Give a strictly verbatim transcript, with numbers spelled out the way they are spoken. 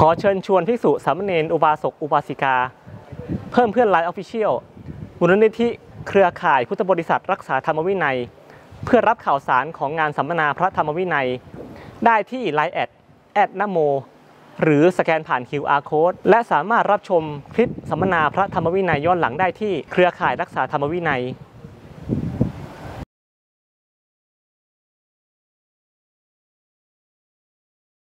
ขอเชิญชวนภิกษุสามเณรอุบาสกอุบาสิกาเพิ่มเพื่อนไลน์ออฟฟิเชียลมูลนิธิเครือข่ายพุทธบริษัทรักษาธรรมวินัยเพื่อรับข่าวสารของงานสัมมนาพระธรรมวินัยได้ที่ ไลน์ แอด แอดนโมหรือสแกนผ่าน คิว อาร์ Code และสามารถรับชมคลิปสัมมนาพระธรรมวินัยย้อนหลังได้ที่เครือข่ายรักษาธรรมวินัย